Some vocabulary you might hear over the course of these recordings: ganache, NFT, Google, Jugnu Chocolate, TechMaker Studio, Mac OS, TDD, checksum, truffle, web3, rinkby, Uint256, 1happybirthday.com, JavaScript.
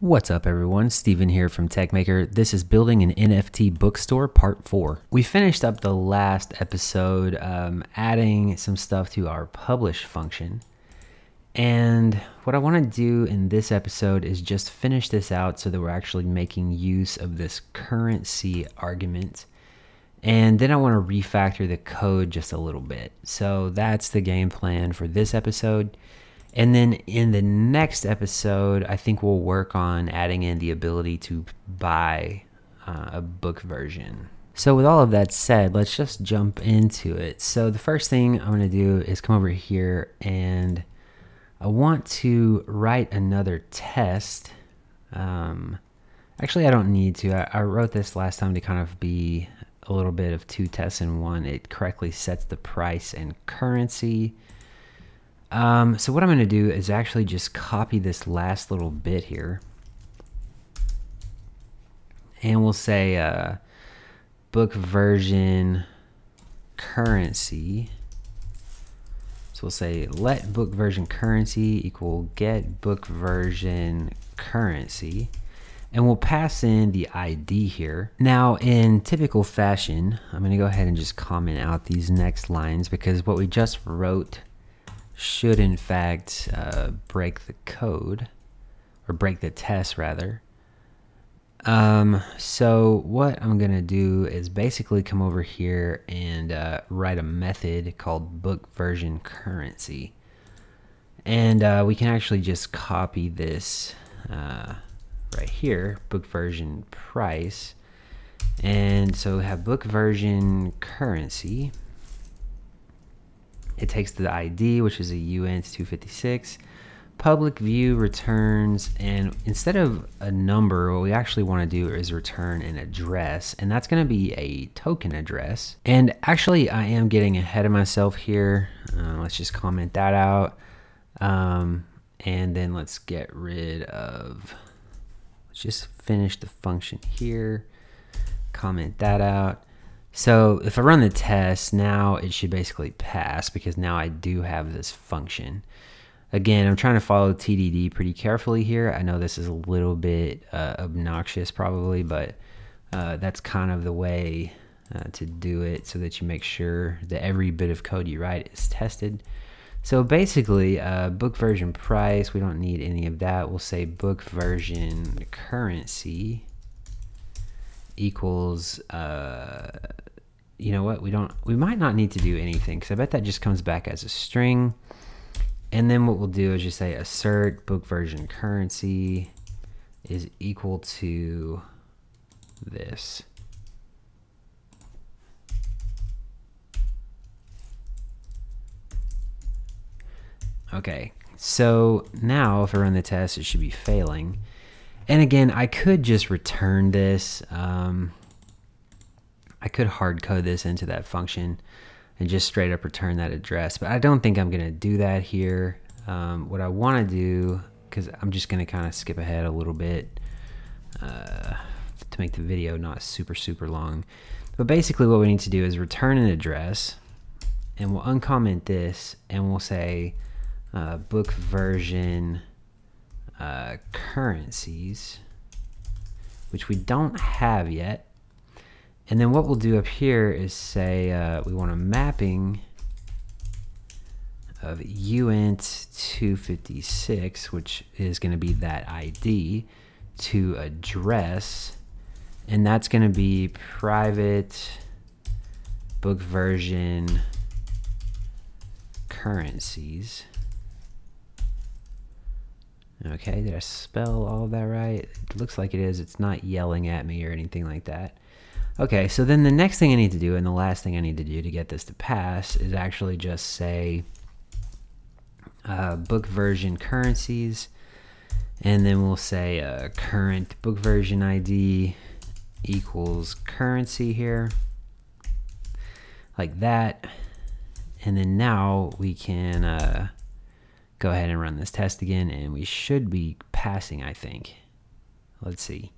What's up everyone, Steven here from TechMaker. This is building an NFT bookstore part 4. We finished up the last episode adding some stuff to our publish function. And what I wanna do in this episode is just finish this out so that we're actually making use of this currency argument. And then I wanna refactor the code just a little bit. So that's the game plan for this episode. And then in the next episode, I think we'll work on adding in the ability to buy a book version. So with all of that said, let's just jump into it. So the first thing I'm going to do is come over here and I want to write another test. Actually, I don't need to. I wrote this last time to kind of be a little bit of two tests in one. It correctly sets the price and currency. So what I'm going to do is actually just copy this last little bit here. And we'll say book version currency. So we'll say let book version currency equal get book version currency. And we'll pass in the ID here. Now in typical fashion, I'm going to go ahead and just comment out these next lines because what we just wrote should in fact break the code, or break the test rather. So what I'm gonna do is basically come over here and write a method called book version currency. And we can actually just copy this right here, book version price. And so have book version currency. It takes the ID, which is a Uint256. Public view returns, and instead of a number, what we actually want to do is return an address, and that's going to be a token address. And actually, I am getting ahead of myself here. Let's just comment that out, and then let's get rid of. Let's just finish the function here. Comment that out. So if I run the test, now it should basically pass because now I do have this function. Again, I'm trying to follow TDD pretty carefully here. I know this is a little bit obnoxious probably, but that's kind of the way to do it so that you make sure that every bit of code you write is tested. So basically, book version price, we don't need any of that. We'll say book version currency equals you know what, we might not need to do anything because I bet that just comes back as a string. And then what we'll do is just say assert book version currency is equal to this. Okay, so now if I run the test, it should be failing. And again, I could just return this. I could hard code this into that function and just straight up return that address, but I don't think I'm gonna do that here. What I wanna do, cause I'm just gonna kinda skip ahead a little bit to make the video not super long. But basically what we need to do is return an address, and we'll uncomment this and we'll say book version currencies, which we don't have yet. And then what we'll do up here is say we want a mapping of uint256, which is going to be that ID, to address, and that's going to be private book version currencies. Okay, did I spell all of that right? It looks like it is. It's not yelling at me or anything like that. Okay, so then the next thing I need to do, and the last thing I need to do to get this to pass, is actually just say book version currencies, and then we'll say current book version ID equals currency here, like that. And then now we can go ahead and run this test again, and we should be passing, I think. Let's see.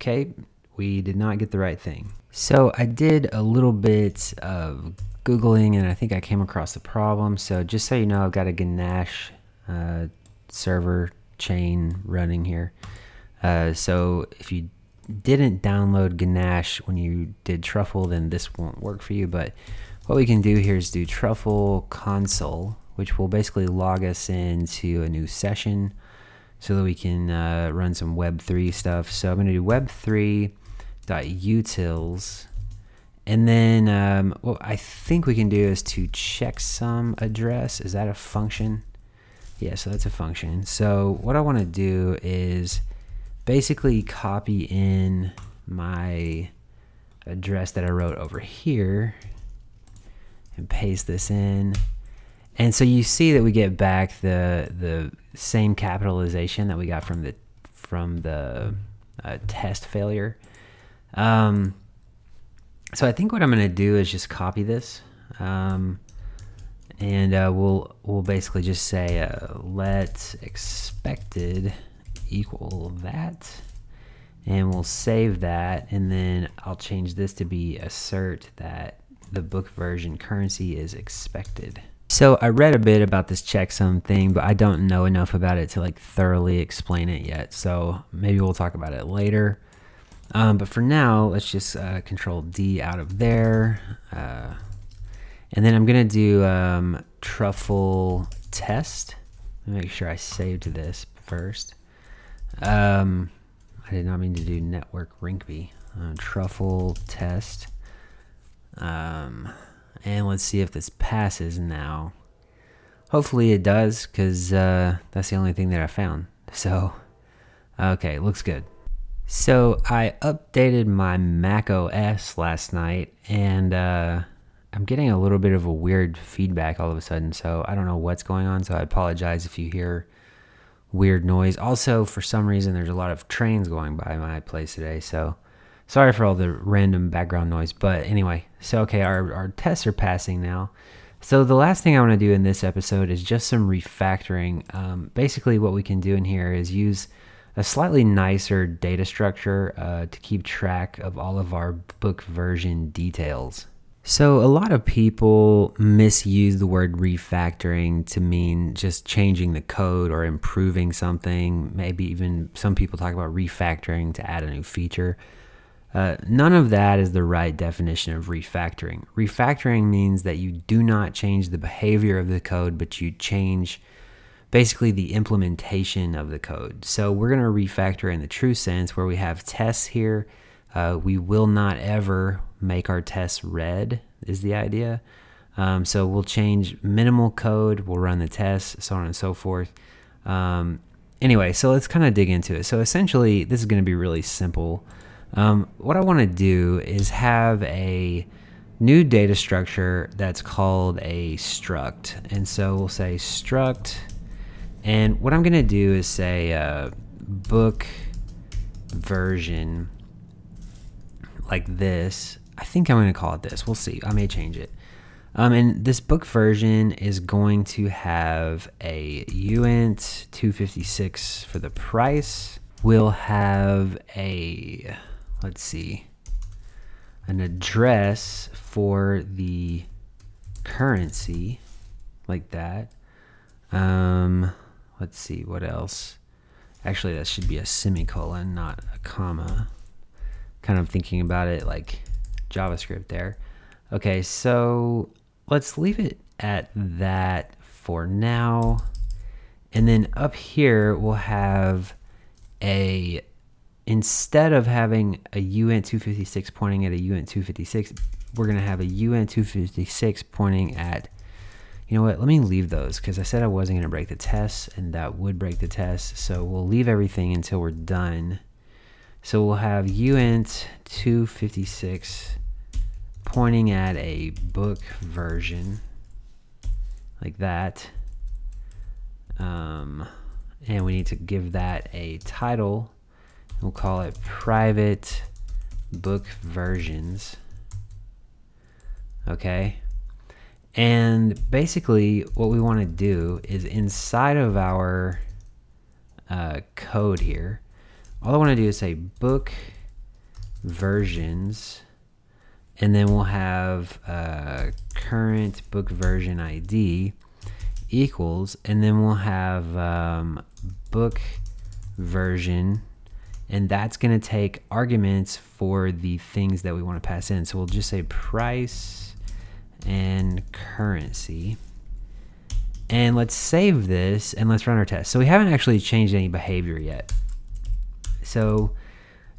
Okay, we did not get the right thing. So I did a little bit of Googling, and I think I came across the problem. So just so you know, I've got a Ganache server chain running here. So if you didn't download Ganache when you did truffle, then this won't work for you. But what we can do here is do truffle console, which will basically log us into a new session so that we can run some web3 stuff. So I'm going to do web3.utils, and then what I think we can do is to checksum address. Is that a function? Yeah, so that's a function. So what I want to do is basically copy in my address that I wrote over here and paste this in. And so you see that we get back the same capitalization that we got from the test failure. So I think what I'm going to do is just copy this, and we'll basically just say let expected equal that, and we'll save that, and then I'll change this to be assert that the book version currency is expected. So I read a bit about this checksum thing, but I don't know enough about it to like thoroughly explain it yet, so maybe we'll talk about it later. But for now, let's just control D out of there, and then I'm gonna do truffle test. Let me make sure I saved this first. I did not mean to do network rinkby. Truffle test, and let's see if this passes now. Hopefully it does, because that's the only thing that I found. So okay, looks good. So I updated my Mac OS last night, and I'm getting a little bit of a weird feedback all of a sudden, so I don't know what's going on, so I apologize if you hear weird noise. Also, for some reason, there's a lot of trains going by my place today, so sorry for all the random background noise. But anyway, so okay, our tests are passing now. So the last thing I want to do in this episode is just some refactoring. Basically what we can do in here is use a slightly nicer data structure to keep track of all of our book version details. So a lot of people misuse the word refactoring to mean just changing the code or improving something. Maybe even some people talk about refactoring to add a new feature. None of that is the right definition of refactoring. Refactoring means that you do not change the behavior of the code, but you change basically the implementation of the code. So we're going to refactor in the true sense where we have tests here. We will not ever make our tests red is the idea. So we'll change minimal code, we'll run the tests, so on and so forth. Anyway, so let's kind of dig into it. So essentially, this is going to be really simple. What I want to do is have a new data structure that's called a struct. And so we'll say struct. And what I'm going to do is say book version like this. I think I'm going to call it this. We'll see. I may change it. And this book version is going to have a Uint256 for the price. We'll have a, let's see, an address for the currency like that. Let's see what else. Actually, that should be a semicolon, not a comma. Kind of thinking about it like JavaScript there. Okay, so let's leave it at that for now. And then up here, we'll have a, instead of having a Uint256 pointing at a Uint256, we're going to have a Uint256 pointing at, you know what, let me leave those because I said I wasn't going to break the tests, and that would break the tests. So we'll leave everything until we're done. So we'll have Uint256 pointing at a book version like that. And we need to give that a title. We'll call it private book versions. Okay. And basically what we want to do is inside of our code here, all I want to do is say book versions, and then we'll have current book version ID. equals, and then we'll have book version, and that's going to take arguments for the things that we want to pass in. So we'll just say price and currency, and let's save this and let's run our test. So we haven't actually changed any behavior yet. So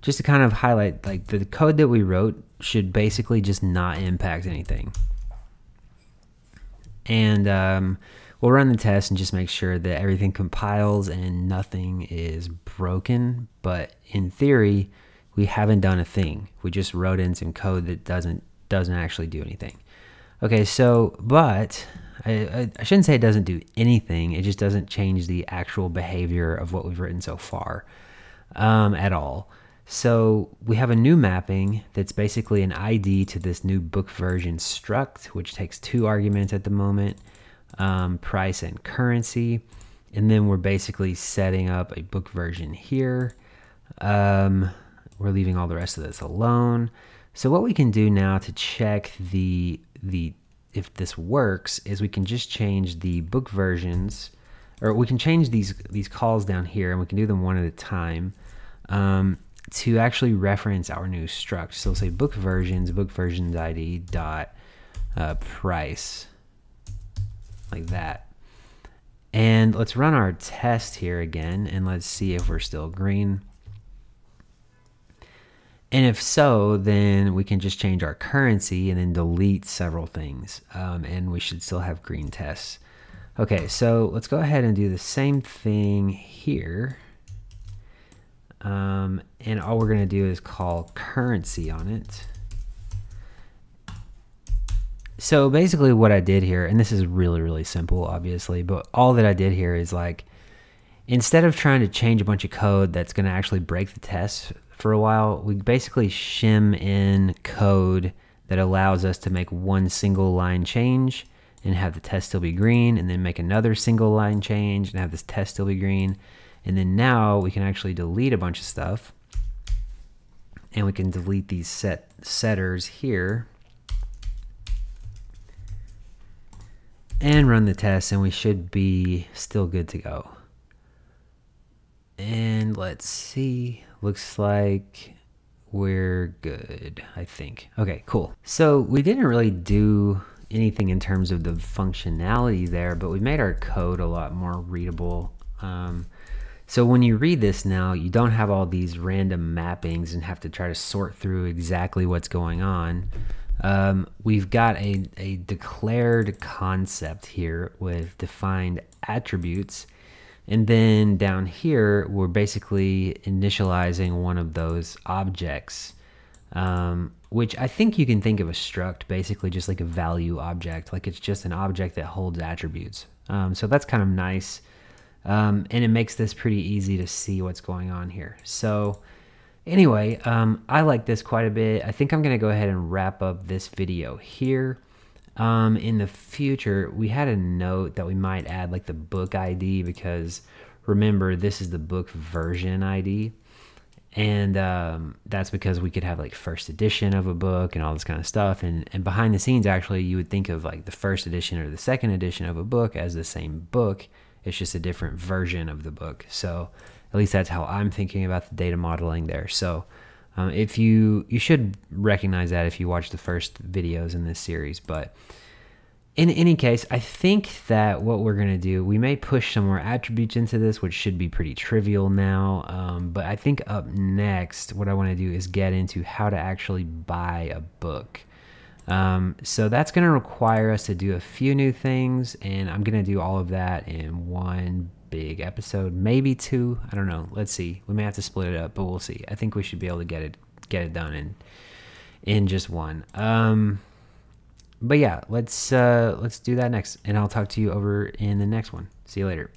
just to kind of highlight, like, the code that we wrote should basically just not impact anything. And we'll run the test and just make sure that everything compiles and nothing is broken. But in theory, we haven't done a thing. We just wrote in some code that doesn't actually do anything. Okay, so, but I shouldn't say it doesn't do anything. It just doesn't change the actual behavior of what we've written so far at all. So we have a new mapping that's basically an ID to this new book version struct, which takes two arguments at the moment, price and currency. And then we're basically setting up a book version here. We're leaving all the rest of this alone. So what we can do now to check the if this works is we can just change the book versions, or we can change these calls down here, and we can do them one at a time to actually reference our new struct. So we'll say book versions ID dot price, like that. And let's run our test here again, and let's see if we're still green. And if so, then we can just change our currency and then delete several things, and we should still have green tests. Okay, so let's go ahead and do the same thing here. And all we're going to do is call currency on it. So basically what I did here, and this is really, really simple, obviously, but all that I did here is, like, instead of trying to change a bunch of code that's going to actually break the test for a while, we basically shim in code that allows us to make one single line change and have the test still be green, and then make another single line change and have this test still be green. And then now we can actually delete a bunch of stuff, and we can delete these setters here and run the test, and we should be still good to go. And let's see, looks like we're good, I think. Okay, cool. So we didn't really do anything in terms of the functionality there, but we made our code a lot more readable. So when you read this now, you don't have all these random mappings and have to try to sort through exactly what's going on. We've got a declared concept here with defined attributes. And then down here, we're basically initializing one of those objects, which I think you can think of a struct, basically just like a value object. Like, it's just an object that holds attributes. So that's kind of nice. And it makes this pretty easy to see what's going on here. So anyway, I like this quite a bit. I think I'm going to go ahead and wrap up this video here. In the future, we had a note that we might add, like, the book ID, because remember, this is the book version ID. And that's because we could have, like, first edition of a book and all this kind of stuff. And behind the scenes, actually, you would think of, like, the first edition or the second edition of a book as the same book. It's just a different version of the book. So at least that's how I'm thinking about the data modeling there. So if you should recognize that if you watch the first videos in this series. But in any case, I think that what we're going to do, we may push some more attributes into this, which should be pretty trivial now. But I think up next, what I want to do is get into how to actually buy a book. So that's going to require us to do a few new things, and I'm going to do all of that in one big episode, maybe two. I don't know. Let's see. We may have to split it up, but we'll see. I think we should be able to get it done in just one. But yeah, let's do that next, and I'll talk to you over in the next one. See you later.